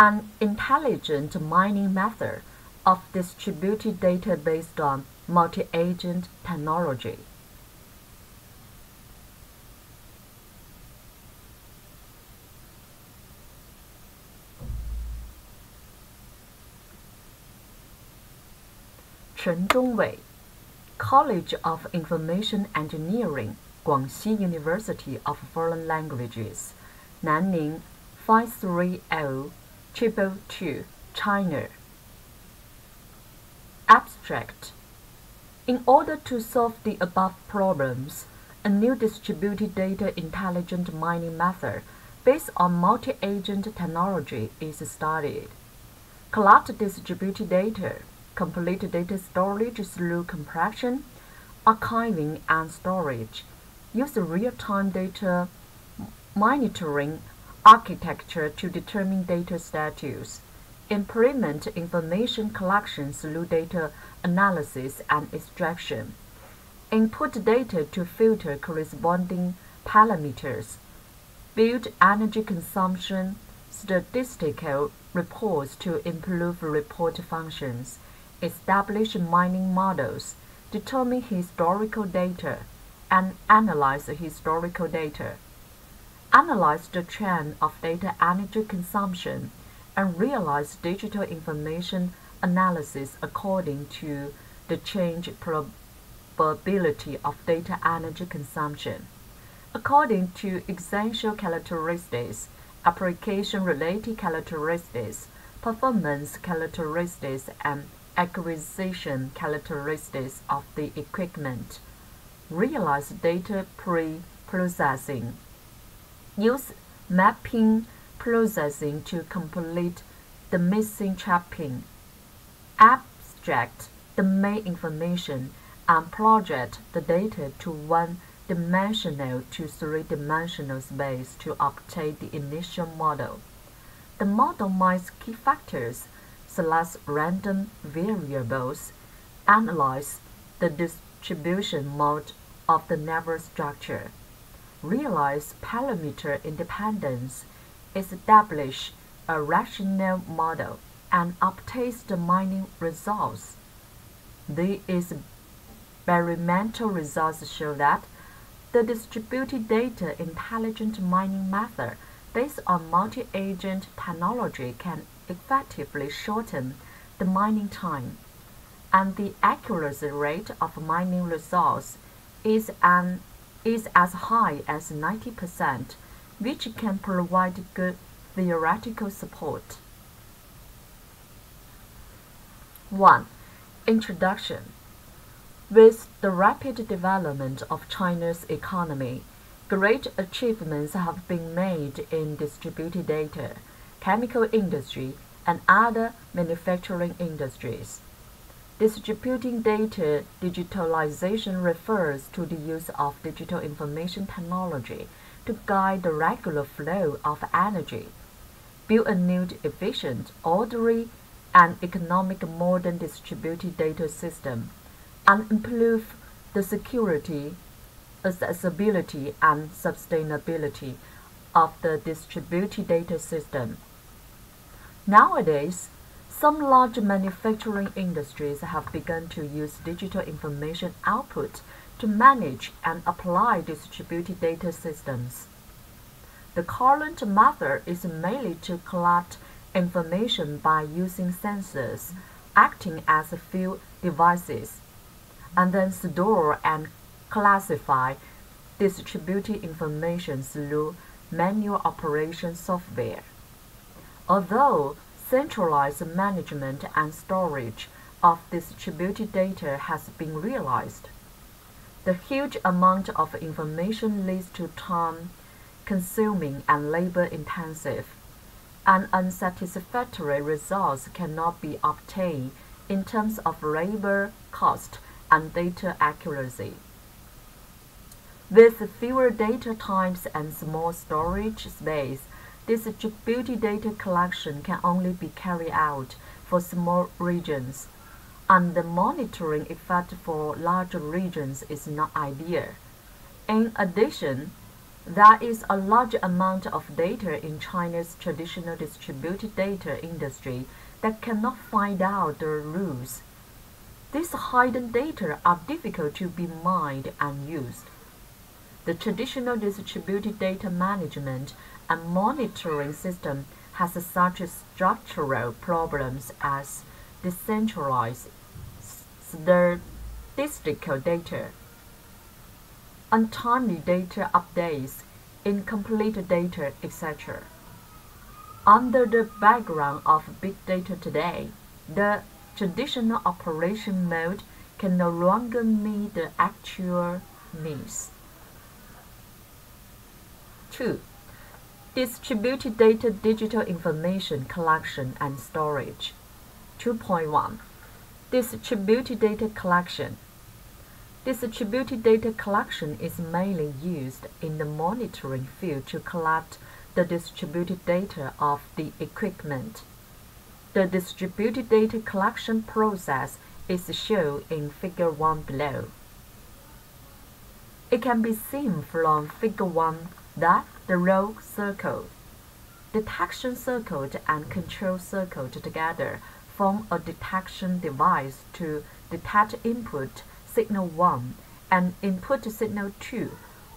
an intelligent mining method of distributed data based on multi-agent technology. Chen Zhongwei, College of Information Engineering, Guangxi University of Foreign Languages, Nanning 530222, China. Abstract. In order to solve the above problems, a new distributed data intelligent mining method based on multi-agent technology is studied. Collect distributed data, complete data storage through compression, archiving, and storage. Use real-time data monitoring architecture to determine data status. Implement information collection through data analysis and extraction. Input data to filter corresponding parameters. Build energy consumption statistical reports to improve report functions. Establish mining models, determine historical data, and analyze historical data. Analyze the trend of data energy consumption and realize digital information analysis according to the change probability of data energy consumption. According to essential characteristics, application-related characteristics, performance characteristics, and acquisition characteristics of the equipment. Realize data pre-processing. Use mapping processing to complete the missing trapping. Abstract the main information and project the data to one-dimensional to three-dimensional space to obtain the initial model. The model mines key factors, selects random variables, analyze the distribution mode of the network structure, realize parameter independence, establish a rational model, and obtain the mining results. The experimental results show that the distributed data intelligent mining method based on multi-agent technology can effectively shorten the mining time, and the accuracy rate of mining results is as high as 90%, which can provide good theoretical support. 1. Introduction. With the rapid development of China's economy, great achievements have been made in distributed data, chemical industry, and other manufacturing industries. Distributing data digitalization refers to the use of digital information technology to guide the regular flow of energy, build a new efficient, orderly, and economic modern distributed data system, and improve the security, accessibility, and sustainability of the distributed data system. Nowadays, some large manufacturing industries have begun to use digital information output to manage and apply distributed data systems. The current method is mainly to collect information by using sensors acting as field devices, and then store and classify distributed information through manual operation software. Although centralized management and storage of distributed data has been realized, the huge amount of information leads to time-consuming and labor-intensive, and unsatisfactory results cannot be obtained in terms of labor cost and data accuracy. With fewer data types and small storage space, distributed data collection can only be carried out for small regions, and the monitoring effect for larger regions is not ideal. In addition, There is a large amount of data in China's traditional distributed data industry that cannot find out the rules. These hidden data are difficult to be mined and used. The traditional distributed data management and monitoring system has such structural problems as decentralized statistical data, untimely data updates, incomplete data, etc. Under the background of big data today, the traditional operation mode can no longer meet the actual needs. 2. Distributed data digital information collection and storage. 2.1 Distributed data collection. Distributed data collection is mainly used in the monitoring field to collect the distributed data of the equipment. The distributed data collection process is shown in Figure 1 below. It can be seen from Figure 1 that the role circled, detection circled, and control circled together form a detection device to detect input signal 1 and input signal 2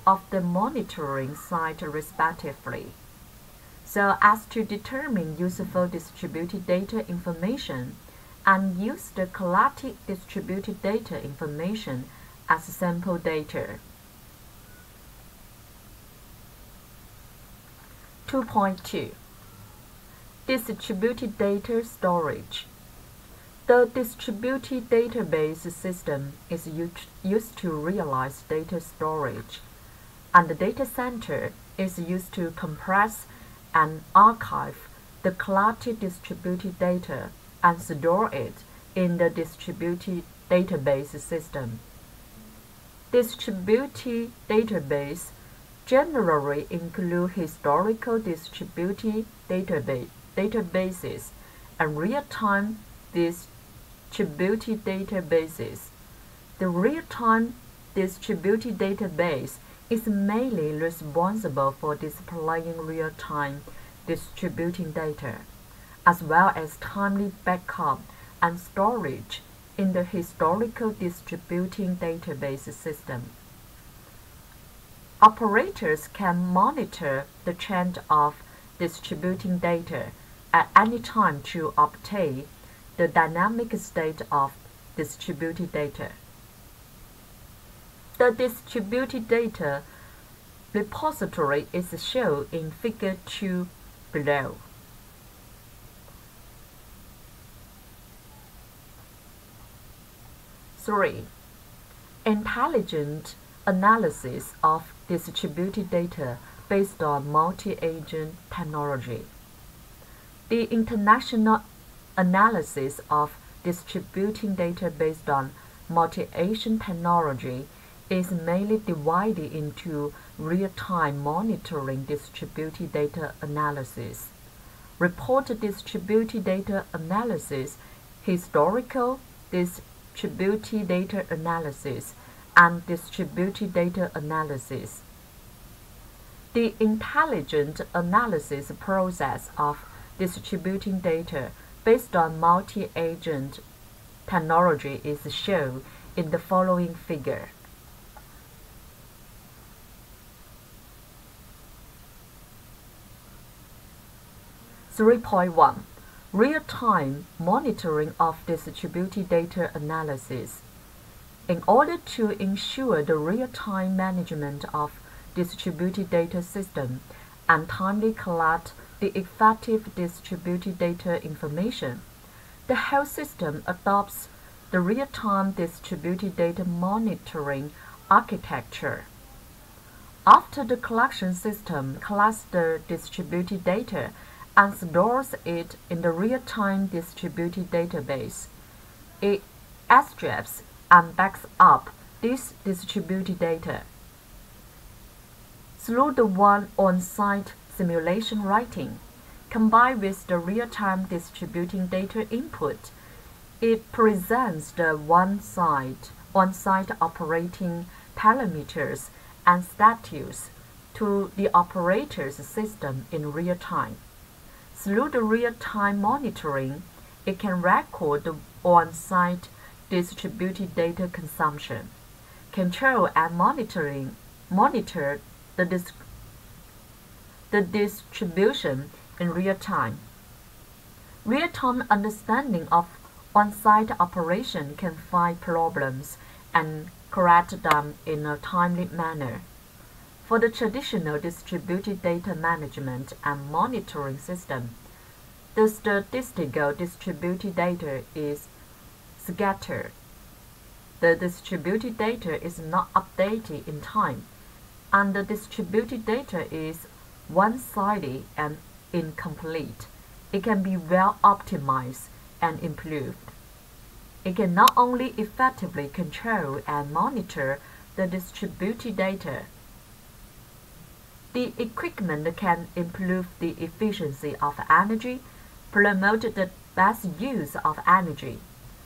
of the monitoring site respectively, so as to determine useful distributed data information and use the collected distributed data information as sample data. 2.2 Distributed data storage. The distributed database system is used to realize data storage, and the data center is used to compress and archive the collected distributed data and store it in the distributed database system. Distributed database generally include historical distributed databases and real-time distributed databases. The real-time distributed database is mainly responsible for displaying real-time distributing data, as well as timely backup and storage in the historical distributing database system. Operators can monitor the trend of distributing data at any time to obtain the dynamic state of distributed data. The distributed data repository is shown in Figure 2 below. 3. Intelligent analysis of distributed data based on multi-agent technology. The international analysis of distributing data based on multi-agent technology is mainly divided into real-time monitoring distributed data analysis, report distributed data analysis, historical distributed data analysis, and distributed data analysis. The intelligent analysis process of distributing data based on multi-agent technology is shown in the following figure. 3.1 Real-time monitoring of distributed data analysis. In order to ensure the real-time management of distributed data system and timely collect the effective distributed data information, the whole system adopts the real-time distributed data monitoring architecture. After the collection system collects the distributed data and stores it in the real-time distributed database, it extracts and backs up this distributed data. Through the on-site simulation writing, combined with the real-time distributing data input, it presents the on-site operating parameters and status to the operator's system in real time. Through the real-time monitoring, it can record the on-site distributed data consumption, control and monitor the distribution in real time. Real-time understanding of on-site operation can find problems and correct them in a timely manner. For the traditional distributed data management and monitoring system, the statistical distributed data is scattered. The distributed data is not updated in time, and the distributed data is one-sided and incomplete. It can be well optimized and improved. It can not only effectively control and monitor the distributed data, the equipment can improve the efficiency of energy, promote the best use of energy,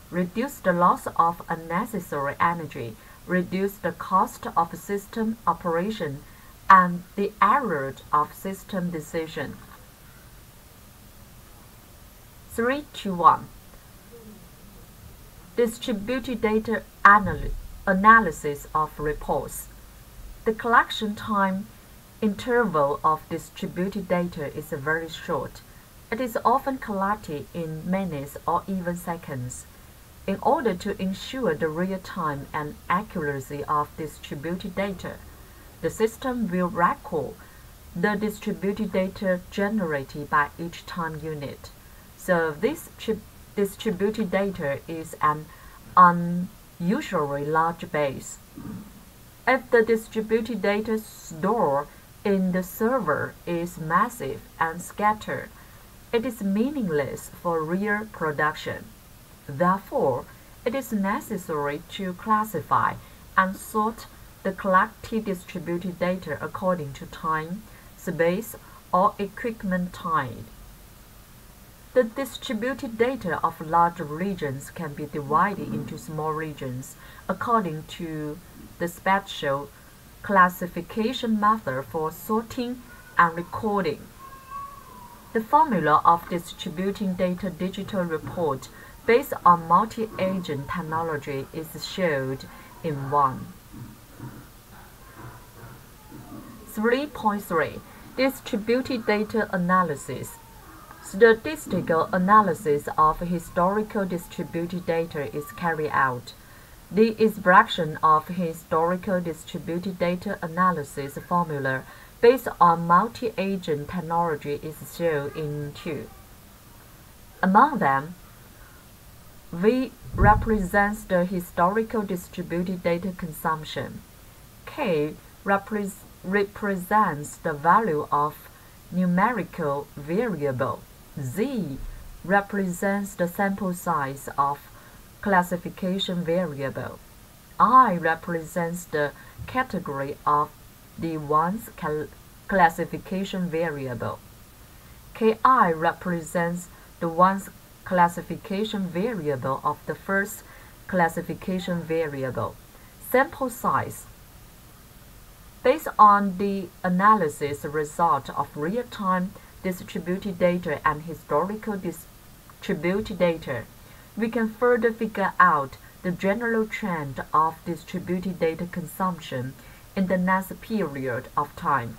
reduce the loss of unnecessary energy, reduce the cost of system operation, and the error of system decision. 3-1. Distributed data analysis of reports. The collection time interval of distributed data is very short. It is often collected in minutes or even seconds. In order to ensure the real-time and accuracy of distributed data, the system will record the distributed data generated by each time unit. So this distributed data is an unusually large base. If the distributed data stored in the server is massive and scattered, it is meaningless for real production. Therefore, it is necessary to classify and sort the collected distributed data according to time, space, or equipment type. The distributed data of large regions can be divided into small regions according to the special classification method for sorting and recording. The formula of distributing data digital report based on multi-agent technology is shown in 1. 3.3 Distributed data analysis. Statistical analysis of historical distributed data is carried out. The expression of historical distributed data analysis formula based on multi-agent technology is shown in 2. Among them, V represents the historical distributed data consumption. K represents the value of numerical variable. Z represents the sample size of classification variable. I represents the category of the one's classification variable. KI represents the one's classification variable of the first classification variable. Sample size. Based on the analysis result of real-time distributed data and historical distributed data, we can further figure out the general trend of distributed data consumption in the next period of time.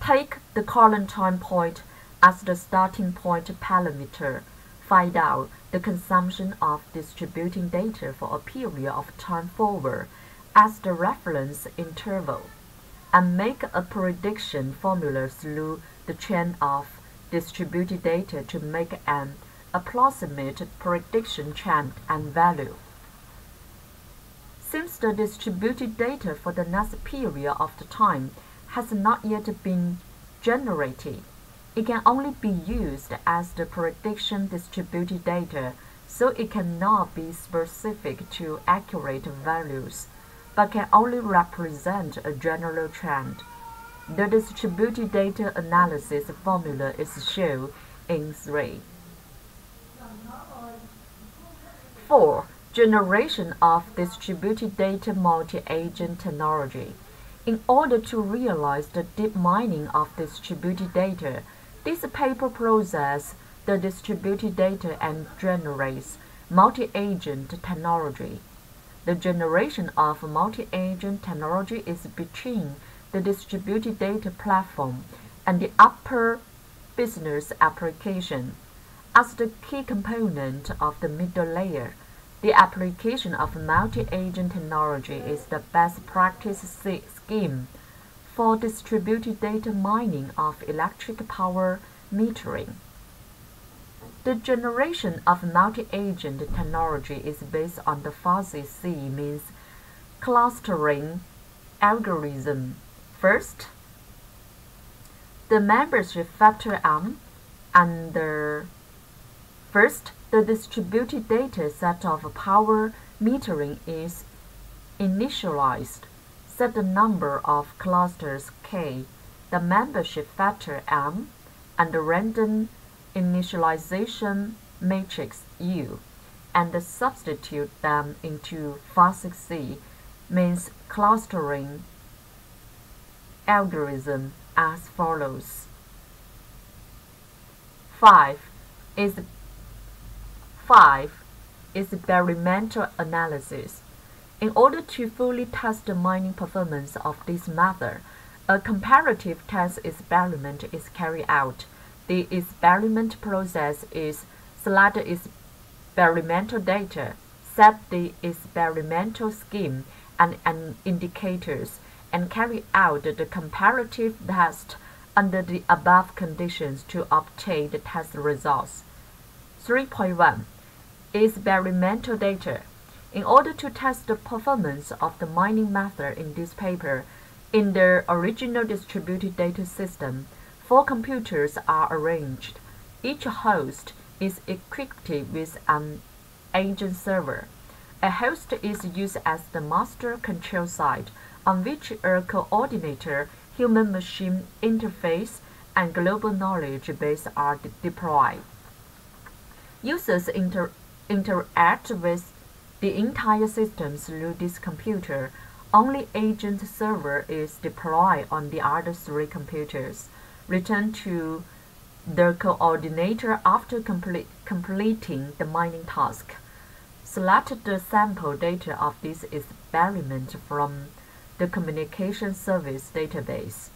Take the current time point as the starting point parameter. Find out the consumption of distributing data for a period of time forward as the reference interval, and make a prediction formula through the chain of distributed data to make an approximate prediction trend and value. Since the distributed data for the next period of the time has not yet been generated, it can only be used as the prediction distributed data, so it cannot be specific to accurate values, but can only represent a general trend. The distributed data analysis formula is shown in 3. 4. Generation of distributed data multi-agent technology. In order to realize the deep mining of distributed data, this paper processes the distributed data and generates multi-agent technology. The generation of multi-agent technology is between the distributed data platform and the upper business application. As the key component of the middle layer, the application of multi-agent technology is the best practice scheme for distributed data mining of electric power metering. The generation of multi-agent technology is based on the Fuzzy C means clustering algorithm. First, the membership factor M First, the distributed data set of power metering is initialized. Set the number of clusters K, the membership factor M, and the random initialization matrix U, and substitute them into Fuzzy C means clustering algorithm as follows. 5 is experimental analysis. In order to fully test the mining performance of this method, a comparative test experiment is carried out. The experiment process is select experimental data, set the experimental scheme and indicators, and carry out the comparative test under the above conditions to obtain the test results. 3.1 Experimental data. In order to test the performance of the mining method in this paper, in the original distributed data system, 4 computers are arranged. Each host is equipped with an agent server. A host is used as the master control site, on which a coordinator, human-machine interface, and global knowledge base are deployed. Users interact with the entire system through this computer. Only agent server is deployed on the other 3 computers. Return to the coordinator after completing the mining task. Select the sample data of this experiment from the communication service database.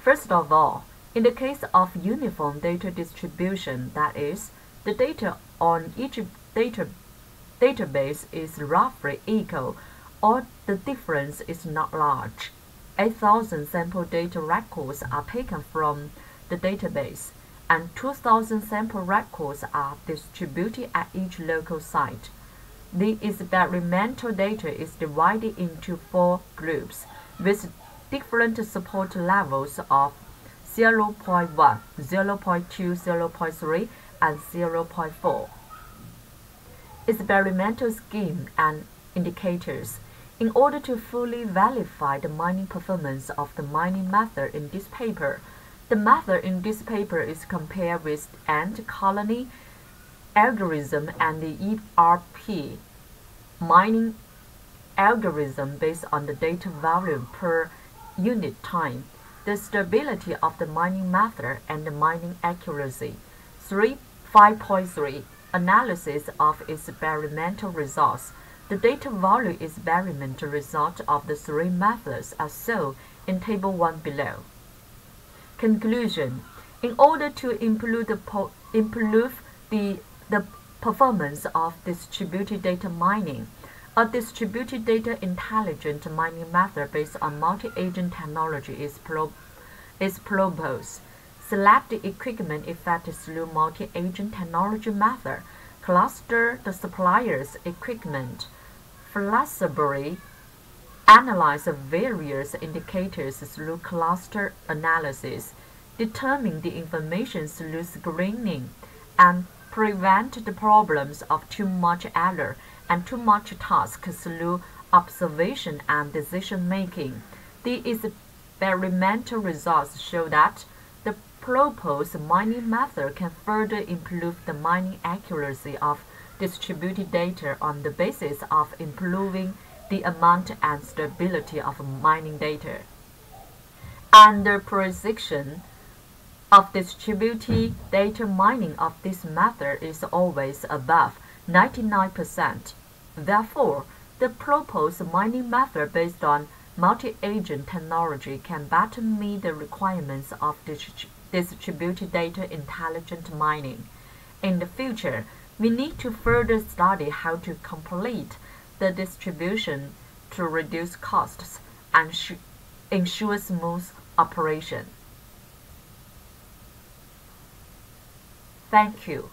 First of all, in the case of uniform data distribution, that is, the data on each database is roughly equal, or the difference is not large. 8,000 sample data records are taken from the database, and 2,000 sample records are distributed at each local site. The experimental data is divided into 4 groups with different support levels of 0.1, 0.2, 0.3, and 0.4. Experimental scheme and indicators. In order to fully verify the mining performance of the mining method in this paper, the method in this paper is compared with ant colony algorithm and the ERP mining algorithm based on the data value per unit time, the stability of the mining method, and the mining accuracy. 5.3 Analysis of experimental results. The data value experimental result of the 3 methods are shown in Table 1 below. Conclusion. In order to improve the performance of distributed data mining, a distributed data intelligent mining method based on multi-agent technology is proposed. Select the equipment effect through multi-agent technology method. Cluster the supplier's equipment. Flexibly analyze various indicators through cluster analysis. Determine the information through screening, and prevent the problems of too much error and too much task through observation and decision making. The experimental results show that the proposed mining method can further improve the mining accuracy of distributed data on the basis of improving the amount and stability of mining data. under precision of distributed data mining of this method is always above 99%. Therefore, the proposed mining method based on multi-agent technology can better meet the requirements of distributed data intelligent mining. In the future, we need to further study how to complete the distribution to reduce costs and ensure smooth operation. Thank you.